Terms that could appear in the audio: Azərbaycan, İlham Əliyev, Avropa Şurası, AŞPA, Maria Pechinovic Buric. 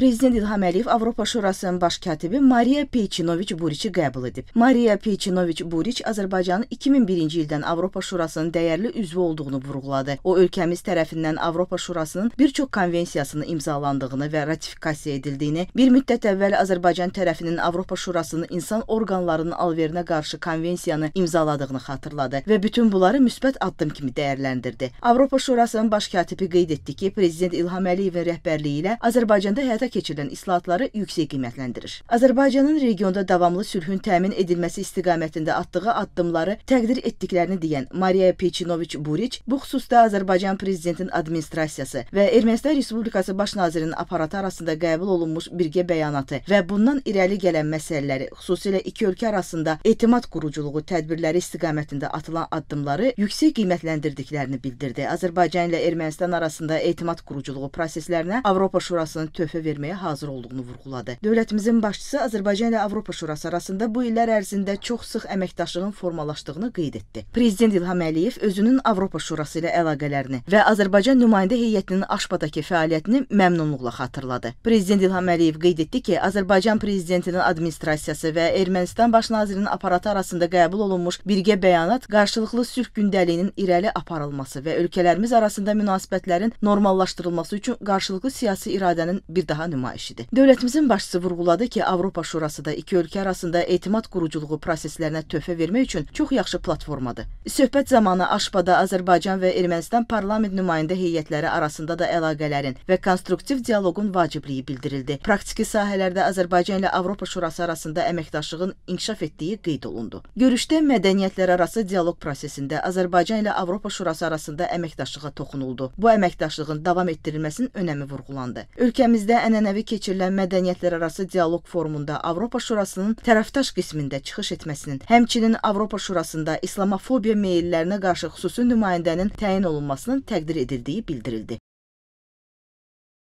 Prezident İlham Əliyev Avropa Şurasının baş katibi Maria Pechinovic Buric'i qəbul edib. Maria Pechinovic Buric Azərbaycanın 2001-ci ildən Avropa Şurasının dəyərli üzvü olduğunu vurğuladı. O, ölkəmiz tərəfindən Avropa Şurasının bir çox konvensiyasını imzalandığını və ratifikasiya edildiyini, bir müddət əvvəl Azərbaycan tərəfinin Avropa Şurasının insan orqanlarının alverinə qarşı konvensiyanı imzaladığını xatırladı və bütün bunları müsbət addım kimi dəyərləndirdi. Avropa Şurasının baş katibi qeyd etdi ki, Prezident İlham Əliyevin rəhbərliyi ilə Azərbaycanda həyata keçirilən islahatları yüksək qiymətləndirir. Azərbaycanın regionda davamlı sülhün təmin edilməsi istiqamətində atdığı addımları təqdir etdiklərini deyən Maria Pechinovic Buric bu xüsusda Azərbaycan Prezidentinin administrasiyası və Ermənistan Respublikası Baş nazirinin aparatı arasında qəbul olunmuş birgə bəyanatı və bundan irəli gələn məsələləri, xüsusilə iki ölkə arasında etimad quruculuğu tədbirləri istiqamətində atılan addımları yüksək qiymətləndirdiklərini bildirdi. Azərbaycan ilə Ermənistan arasında etimad quruculuğu proseslərinə Avropa Şurasının töhfə verməyə hazır olduğunu vurğuladı. Dövlətimizin başçısı Azərbaycan ilə Avropa Şurası arasında bu illər ərzində çox sıx əməkdaşlığın formalaşdığını qeyd etdi. Prezident İlham Əliyev özünün Avropa Şurası ilə əlaqələrini və Azərbaycan nümayəndə heyətinin AŞPA-dakı fəaliyyətini məmnunluqla xatırladı. Prezident İlham Əliyev qeyd etdi ki, Azərbaycan Prezidentinin administrasiyası və Ermənistan Baş nazirinin aparatı arasında qəbul olunmuş birgə bəyanat qarşılıqlı sülh gündəliyinin irəli aparılması və ölkələrimiz arasında münasibətlərin normallaşdırılması üçün qarşılıqlı siyasi iradənin bir daha nümayişidir. Dövlətimizin başçısı vurğuladı ki, Avropa Şurası da iki ölkə arasında etimad quruculuğu proseslərinə töhfə vermək üçün çox yaxşı platformadır. Söhbət zamanı AŞPA-da Azərbaycan və Ermənistan parlament nümayəndə heyətləri arasında da əlaqələrin və konstruktiv dialoqun vacibliyi bildirildi. Praktiki sahələrdə Azərbaycan ilə Avropa Şurası arasında əməkdaşlığın inkişaf etdiyi qeyd olundu. Görüşdə mədəniyyətlər arası dialoq prosesində Azərbaycan ilə Avropa Şurası arasında əməkdaşlığa toxunuldu. Bu əməkdaşlığın davam etdirilməsinin önəmi vurğulandı. Ölkəmizdə ənənəvi keçirilən mədəniyyətlər arası dialoq forumunda Avropa Şurasının tərəfdaş qismində çıxış etməsinin, həmçinin Avropa Şurasında islamofobiya meyillərinə qarşı xüsusi nümayəndənin təyin olunmasının təqdir edildiyi bildirildi.